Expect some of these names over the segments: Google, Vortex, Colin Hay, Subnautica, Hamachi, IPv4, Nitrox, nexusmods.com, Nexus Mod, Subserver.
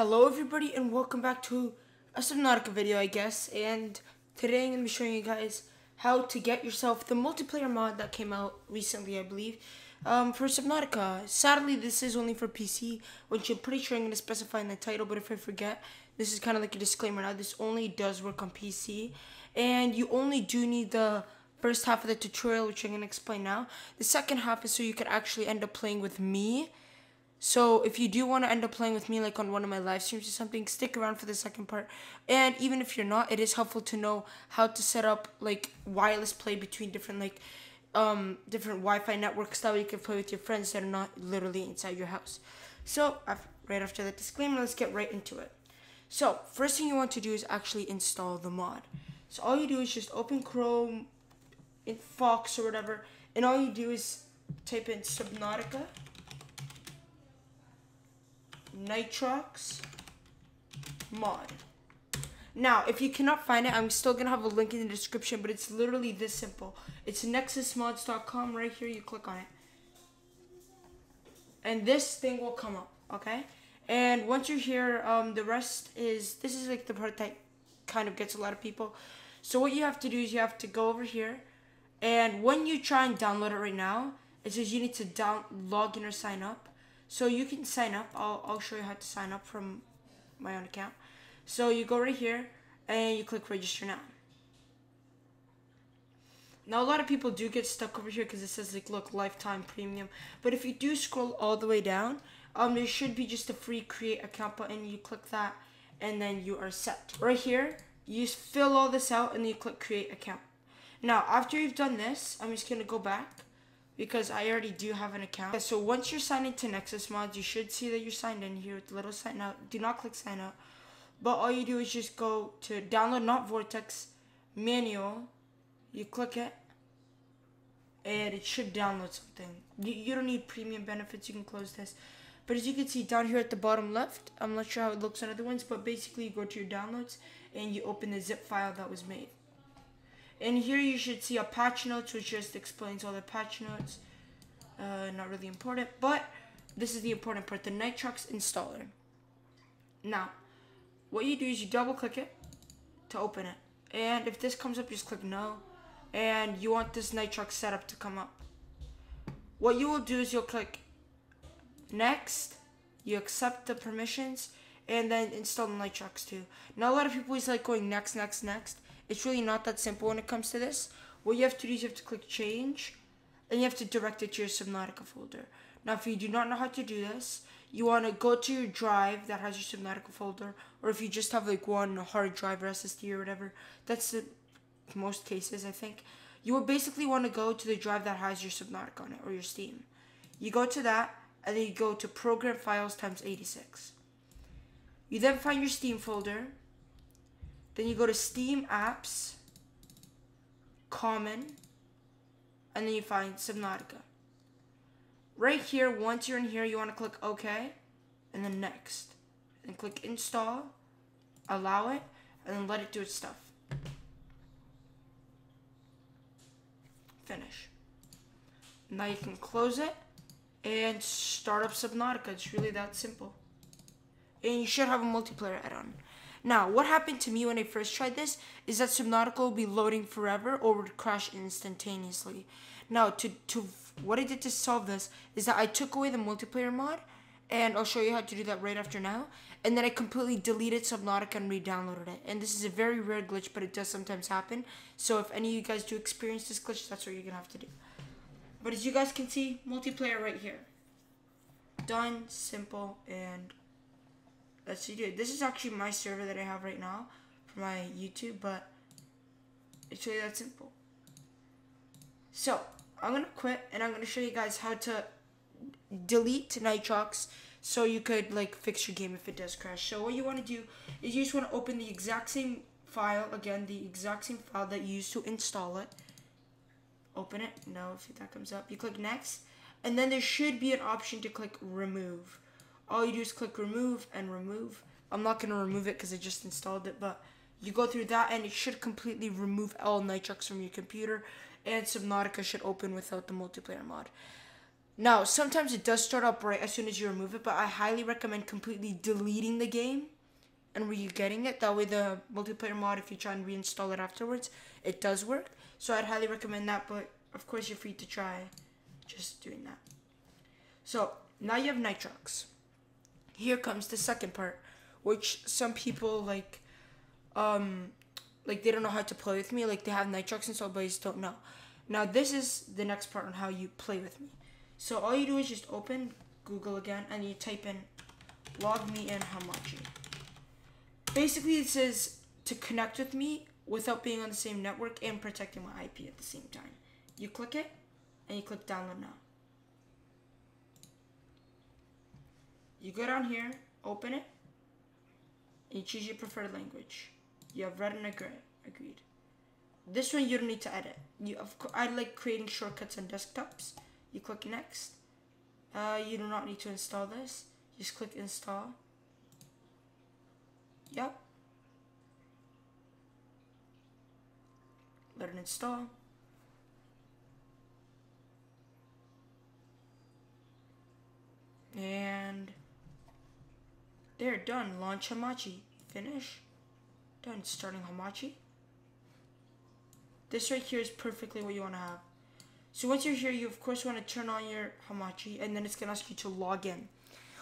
Hello everybody and welcome back to a Subnautica video, I guess, and today I'm going to be showing you guys how to get yourself the multiplayer mod that came out recently, I believe, for Subnautica. Sadly, this is only for PC, which I'm pretty sure I'm going to specify in the title, but if I forget, this is kind of like a disclaimer now. This only does work on PC, and you only do need the first half of the tutorial, which I'm going to explain now. The second half is so you can actually end up playing with me. So if you do want to end up playing with me like on one of my live streams or something, stick around for the second part. And even if you're not, it is helpful to know how to set up like wireless play between different like different Wi-Fi networks. That way you can play with your friends that are not literally inside your house. So right after that disclaimer, let's get right into it. So first thing you want to do is actually install the mod. So all you do is just open Chrome, in Fox or whatever, and all you do is type in Subnautica. Nitrox mod. Now, if you cannot find it, I'm still gonna have a link in the description, but it's literally this simple. It's nexusmods.com right here. You click on it, and this thing will come up. Okay, and once you're here, the rest is this is like the part that kind of gets a lot of people. So what you have to do is you have to go over here, and when you try and download it right now, it says you need to log in or sign up. So you can sign up. I'll show you how to sign up from my own account. So you go right here and you click register now. Now a lot of people do get stuck over here because it says like look, lifetime premium. But if you do scroll all the way down, there should be just a free create account button. You click that and then you are set. Right here, you just fill all this out and then you click create account. Now after you've done this, I'm just gonna go back, because I already do have an account. So once you're signed into Nexus Mods, you should see that you're signed in here with the little sign out. Do not click sign out, but all you do is just go to download not Vortex manual. You click it, and it should download something. You don't need premium benefits. You can close this, but as you can see down here at the bottom left, I'm not sure how it looks on other ones, but basically you go to your downloads and you open the zip file that was made. And here you should see a patch notes, which just explains all the patch notes. Not really important, but this is the important part, the Nitrox installer. Now, what you do is you double click it to open it. And if this comes up, just click no. And you want this Nitrox setup to come up. What you will do is you'll click next, you accept the permissions, and then install the Nitrox too. Now a lot of people is like going next, next, next. It's really not that simple when it comes to this. What you have to do is you have to click change, and you have to direct it to your Subnautica folder. Now, if you do not know how to do this, you want to go to your drive that has your Subnautica folder, or if you just have like one hard drive or SSD or whatever, that's the most cases, I think. You will basically want to go to the drive that has your Subnautica on it, or your Steam. You go to that, and then you go to program files ×86. You then find your Steam folder. Then you go to Steam Apps, Common, and then you find Subnautica. Right here, once you're in here, you want to click OK, and then Next. And click Install, allow it, and then let it do its stuff. Finish. Now you can close it and start up Subnautica. It's really that simple. And you should have a multiplayer add-on. Now, what happened to me when I first tried this is that Subnautica will be loading forever or would crash instantaneously. Now, what I did to solve this is that I took away the multiplayer mod, and I'll show you how to do that right after now, and then I completely deleted Subnautica and re-downloaded it. And this is a very rare glitch, but it does sometimes happen. So if any of you guys do experience this glitch, that's what you're going to have to do. But as you guys can see, multiplayer right here. Done, simple, and let's see, dude. This is actually my server that I have right now for my YouTube, but it's really that simple. So I'm gonna quit and I'm gonna show you guys how to delete Nitrox so you could like fix your game if it does crash. So what you want to do is you just want to open the exact same file again, the exact same file that you used to install it. Open it. No, see that comes up. You click next, and then there should be an option to click remove. All you do is click remove and remove. I'm not going to remove it because I just installed it, but you go through that and it should completely remove all Nitrox from your computer, and Subnautica should open without the multiplayer mod. Now, sometimes it does start up right as soon as you remove it, but I highly recommend completely deleting the game and re-getting it. That way the multiplayer mod, if you try and reinstall it afterwards, it does work. So I'd highly recommend that, but of course you're free to try just doing that. So now you have Nitrox. Here comes the second part, which some people like they don't know how to play with me. Like they have Nitrox installed, but they just don't know. Now this is the next part on how you play with me. So all you do is just open Google again and you type in log me in Hamachi. Basically it says to connect with me without being on the same network and protecting my IP at the same time. You click it and you click download now. You go down here, open it, and you choose your preferred language. You have red and agreed. This one you don't need to edit. I like creating shortcuts on desktops. You click next. You do not need to install this. Just click install. Yep. Let it install. And there, done. Launch Hamachi. Finish. Done. Starting Hamachi. This right here is perfectly what you want to have. So once you're here, you of course want to turn on your Hamachi, and then it's going to ask you to log in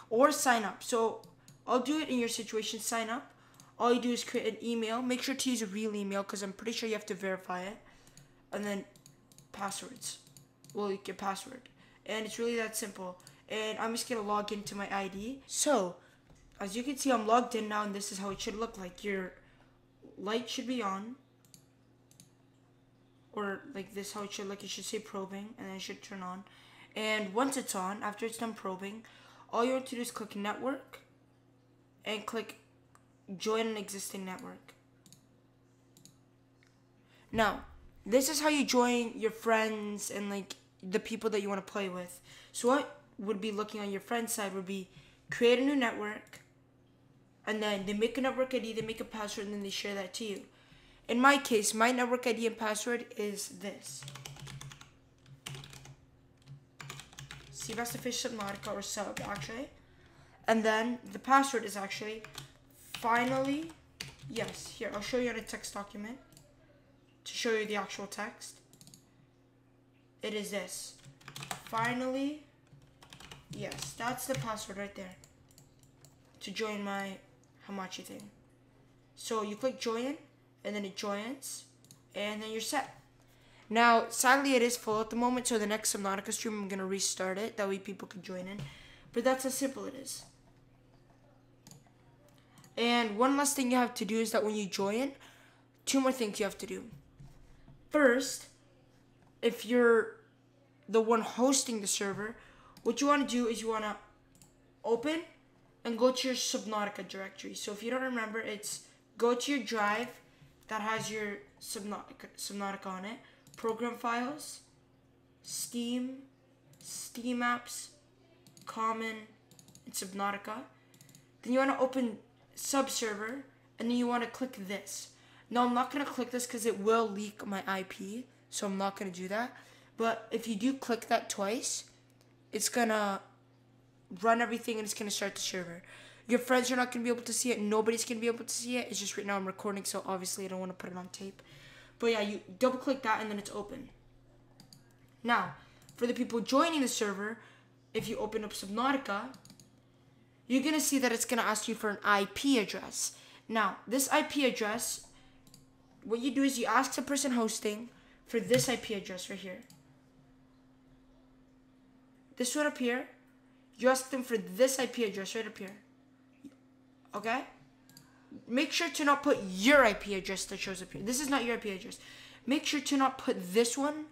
or sign up. So I'll do it in your situation, sign up. All you do is create an email. Make sure to use a real email because I'm pretty sure you have to verify it. And then passwords. Well, you get password. And it's really that simple. And I'm just going to log into my ID. So as you can see, I'm logged in now, and this is how it should look like. Your light should be on. Or like this, how it should look. It should say probing, and then it should turn on. And once it's on, after it's done probing, all you want to do is click network and click join an existing network. Now, this is how you join your friends and like the people that you want to play with. So what would be looking on your friend's side would be create a new network, and then they make a network ID, they make a password, and then they share that to you. In my case, my network ID and password is this. Subnautica or sub, actually. And then the password is actually finally, yes, here, I'll show you on a text document to show you the actual text. It is this. Finally, yes, that's the password right there to join my Hamachi thing. So you click join. And then it joins, and then you're set. Now, sadly, it is full at the moment, so the next Subnautica stream, I'm going to restart it. That way people can join in. But that's how simple it is. And one last thing you have to do is that when you join, two more things you have to do. First, if you're the one hosting the server, what you want to do is you want to open and go to your Subnautica directory. So if you don't remember, it's go to your drive that has your Subnautica on it, program files, Steam, Steam apps, Common, and Subnautica. Then you want to open Subserver, and then you want to click this. Now, I'm not going to click this because it will leak my IP, so I'm not going to do that. But if you do click that twice, it's going to run everything, and it's going to start the server. Your friends are not going to be able to see it. Nobody's going to be able to see it. It's just right now I'm recording, so obviously I don't want to put it on tape. But yeah, you double-click that, and then it's open. Now, for the people joining the server, if you open up Subnautica, you're going to see that it's going to ask you for an IP address. Now, this IP address, what you do is you ask the person hosting for this IP address right here. This one up here. You ask them for this IP address right up here. Okay? Make sure to not put your IP address that shows up here. This is not your IP address. Make sure to not put this one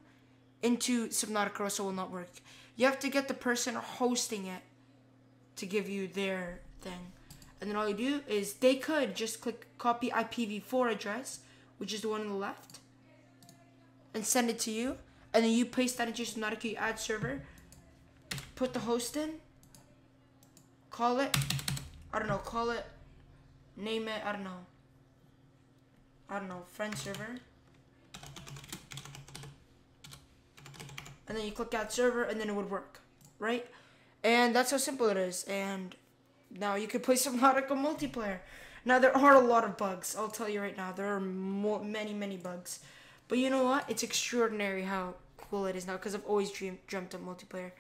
into Subnautica or else it will not work. You have to get the person hosting it to give you their thing. And then all you do is they could just click copy IPv4 address, which is the one on the left, and send it to you. And then you paste that into Subnautica, you add server, put the host in, call it, I don't know, call it, name it, I don't know, friend server. And then you click add server, and then it would work. right? And that's how simple it is. And now you can play Subnautica multiplayer. Now, there are a lot of bugs. I'll tell you right now, there are many bugs. But you know what? It's extraordinary how cool it is now, because I've always dreamt of multiplayer.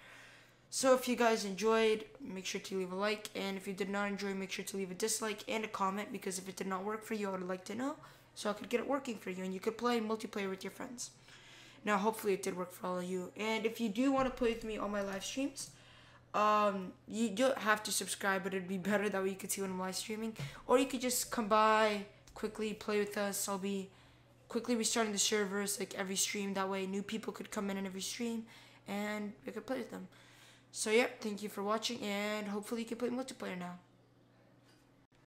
So if you guys enjoyed, make sure to leave a like. And if you did not enjoy, make sure to leave a dislike and a comment, because if it did not work for you, I would like to know, so I could get it working for you and you could play multiplayer with your friends. Now, hopefully it did work for all of you. And if you do want to play with me on my live streams, you don't have to subscribe, but it'd be better that way you could see when I'm live streaming. Or you could just come by, quickly play with us. I'll be quickly restarting the servers like every stream. That way new people could come in every stream and we could play with them. So yeah, thank you for watching, and hopefully you can play multiplayer now.